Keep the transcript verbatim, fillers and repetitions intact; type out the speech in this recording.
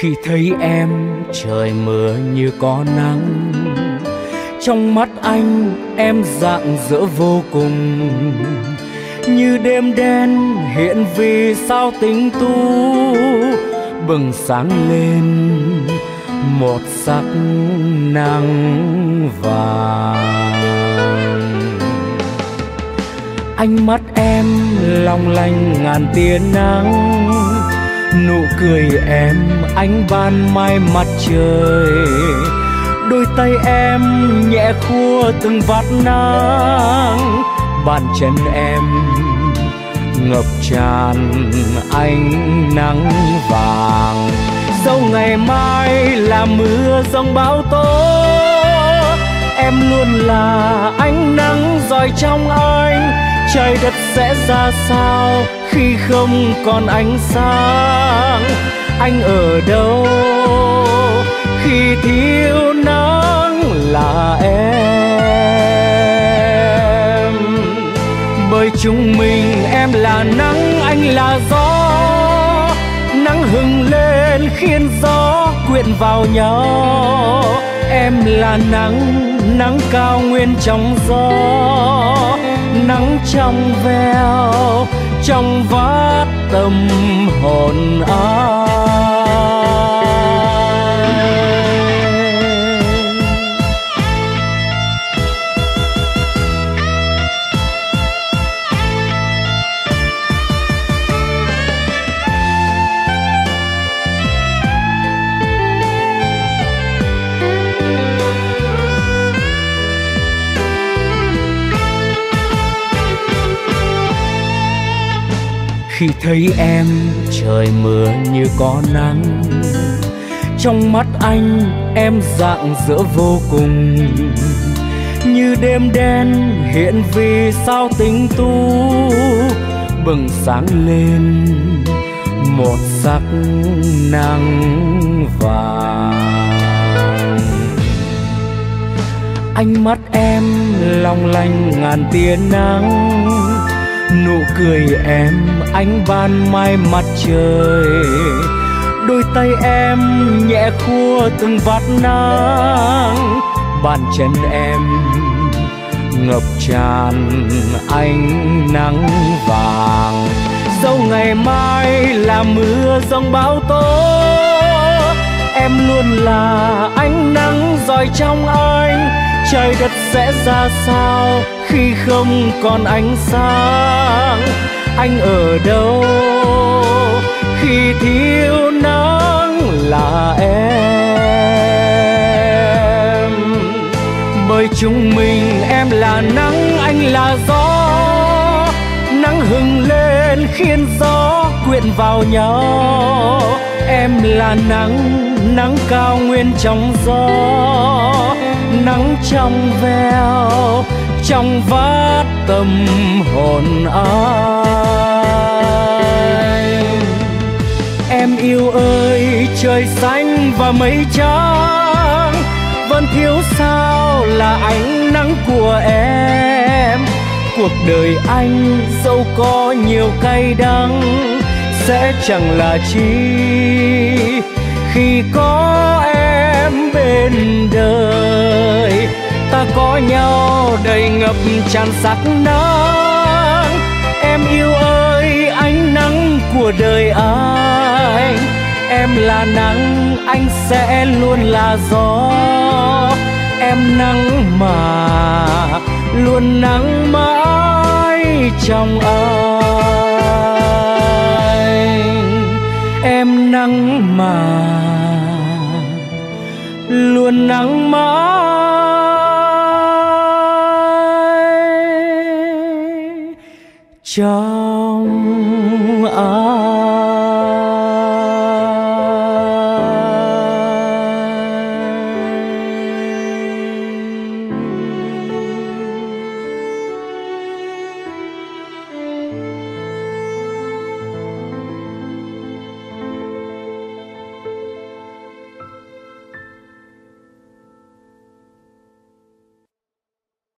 Khi thấy em trời mưa như có nắng, trong mắt anh em rạng rỡ vô cùng. Như đêm đen hiện vì sao tình tu bừng sáng lên một sắc nắng vàng. Ánh mắt em long lanh ngàn tia nắng, nụ cười em ánh ban mai mặt trời. Đôi tay em nhẹ khua từng vạt nắng, bàn chân em ngập tràn ánh nắng vàng. Dẫu ngày mai là mưa giông bão tố, em luôn là ánh nắng rọi trong anh. Trời đất sẽ ra sao khi không còn ánh sáng? Anh ở đâu khi thiếu nắng là em? Bởi chúng mình em là nắng, anh là gió. Nắng hừng lên khiến gió quyện vào nhau. Em là nắng, nắng cao nguyên trong gió, nắng trong veo, trong vắt tâm hồn ai. Khi thấy em trời mưa như có nắng, trong mắt anh em rạng rỡ vô cùng. Như đêm đen hiện vì sao tình tu bừng sáng lên một sắc nắng vàng. Ánh mắt em long lanh ngàn tia nắng, nụ cười em ánh ban mai mặt trời. Đôi tay em nhẹ khua từng vạt nắng, bàn chân em ngập tràn ánh nắng vàng. Dẫu ngày mai là mưa giông bão tố, em luôn là ánh nắng rọi trong anh. Trời đất sẽ ra sao khi không còn ánh sáng? Anh ở đâu khi thiếu nắng là em? Bởi chúng mình em là nắng, anh là gió. Nắng hừng lên khiến gió quyện vào nhau. Em là nắng, nắng cao nguyên trong gió, nắng trong veo, trong vắt tâm hồn ai. Em yêu ơi, trời xanh và mây trắng vẫn thiếu sao là ánh nắng của em. Cuộc đời anh dẫu có nhiều cay đắng sẽ chẳng là chi khi có em bên đời. Ta có nhau đầy ngập tràn sắc nắng. Em yêu ơi, ánh nắng của đời anh. Em là nắng, anh sẽ luôn là gió. Em nắng mà luôn nắng mãi trong anh. Em nắng mà luôn nắng mãi trong anh.